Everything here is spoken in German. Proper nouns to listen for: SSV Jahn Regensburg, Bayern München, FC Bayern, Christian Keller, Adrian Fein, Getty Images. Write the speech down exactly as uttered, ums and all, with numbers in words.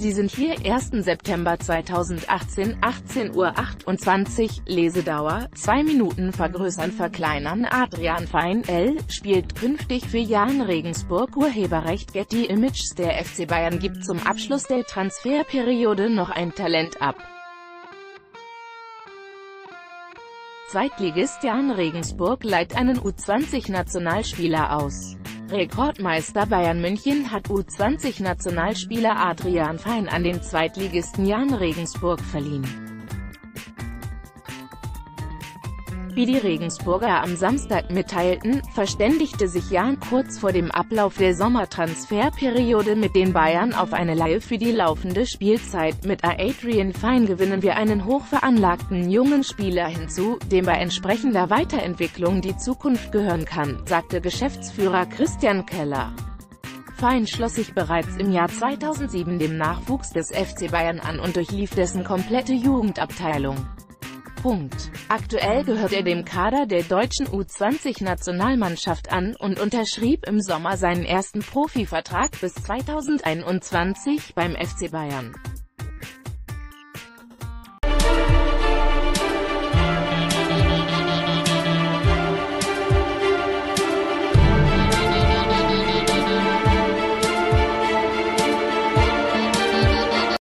Sie sind hier, ersten September zweitausendachtzehn, achtzehn Uhr achtundzwanzig, Lesedauer, zwei Minuten, vergrößern, verkleinern. Adrian Fein, L, spielt künftig für Jahn Regensburg. Urheberrecht: Getty Images. Der F C Bayern gibt zum Abschluss der Transferperiode noch ein Talent ab. Zweitligist Jahn Regensburg leiht einen U zwanzig Nationalspieler aus. Rekordmeister Bayern München hat U zwanzig Nationalspieler Adrian Fein an den Zweitligisten Jahn Regensburg verliehen. Wie die Regensburger am Samstag mitteilten, verständigte sich Jahn kurz vor dem Ablauf der Sommertransferperiode mit den Bayern auf eine Leihe für die laufende Spielzeit. Mit Adrian Fein gewinnen wir einen hochveranlagten jungen Spieler hinzu, dem bei entsprechender Weiterentwicklung die Zukunft gehören kann, sagte Geschäftsführer Christian Keller. Fein schloss sich bereits im Jahr zweitausendsieben dem Nachwuchs des F C Bayern an und durchlief dessen komplette Jugendabteilung. Punkt. Aktuell gehört er dem Kader der deutschen U zwanzig Nationalmannschaft an und unterschrieb im Sommer seinen ersten Profivertrag bis zweitausendeinundzwanzig beim F C Bayern.